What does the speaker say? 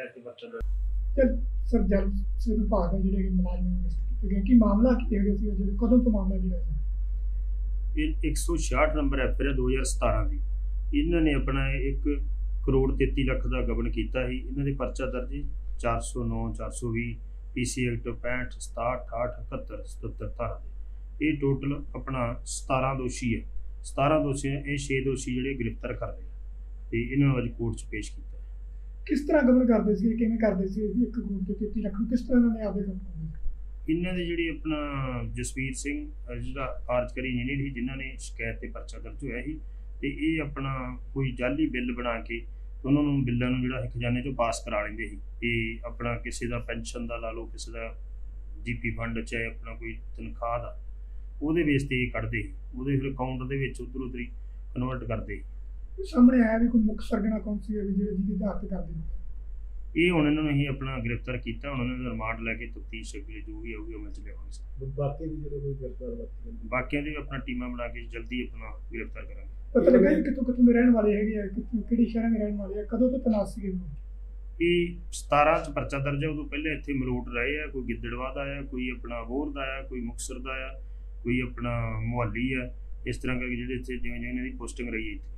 Sir जल सिर भाग है ਜਿਹੜੇ ਮੁਲਾਜ਼ਮ ਕਿ ਮਾਮਲਾ ਕੀ ਹੈ ਜਿਹੜੇ ਕਦੋਂ ਤੋਂ ਮਾਮਲਾ ਜਿਹੜਾ ਹੈ ਇਹ 166 ਨੰਬਰ ਐਫਆਰ 2017 ਦੀ ਇਹਨਾਂ ਨੇ ਆਪਣਾ 1 ਕਰੋੜ 33 ਲੱਖ ਦਾ ਗਬਨ ਕੀਤਾ ਸੀ। ਇਹਨਾਂ ਦੇ ਪਰਚਾ ਦਰਜ 409 420 ਪੀਸੀ ਐਕਟ 65 67 68 77 ਧਾਰਾ ਇਹ ਟੋਟਲ ਆਪਣਾ 17 ਦੋਸ਼ੀ ਹੈ। 17 ਦੋਸ਼ੀ ਇਹ 6 ਦੋਸ਼ੀ ਜਿਹੜੇ ਗ੍ਰਿਫਤਾਰ ਕਰਦੇ ਆ ਤੇ ਇਹਨਾਂ ਨੂੰ ਅੱਜ ਕੋਰਟ 'ਚ ਪੇਸ਼ ਕੀਤਾ। किस तरह गबन करते सी किवें करदे सी एक करोड़ ते 33 लाख किस तरह इन्हां ने आपे करते इन्हां दे जिहड़ी अपना जसवीर सिंह जिहड़ा कार्यकारी इंजीनियर ही जिन्हां ने शिकायत ते परचा दर्ज होया ही ते इह अपना कोई जाली बिल बना के उन्हां नूं बिल्लां नूं जिहड़ा खजाने चों पास करा लैंदे ही ते अपना किसी दा पेंशन दा ला लो किसी दा जीपी फंड चाहे अपना कोई तनखाह दा उहदे बेस ते कढदे ही उहदे फिर अकाउंट दे विच उधरों उधरी कन्वर्ट करदे ही। सामने आया भी कोई मुख्य सरगना कौन सी है जिहदे आधार ते करदे हो ये हुण इन्हां नूं ही अपना गिरफ्तार कीता। हुण इन्हां नूं रिमांड लैके तफ्तीश अगली जो भी आऊगी अमल च लिआवांगे। बाकी भी जिहड़े कोई गिरफ्तार बाकियां दे अपना टीमां बना के जल्दी अपना गिरफ्तार करांगे। पता लगा कि कितों में रहण वाले हैगे आ किहड़े शहरां में रहण वाले आ कदों तो तनासी के ये 17 च परचा दर्ज है। उदों पहले इत्थे मलोट रहे आ कोई गिद्दड़वा दा आ कोई अपना बोर दा आ कोई मुक्सर दा आ कोई अपना मोहाली आ इस तरह करके जिहड़े इत्थे जिवें जिवें इन्हां दी पोस्टिंग रही है।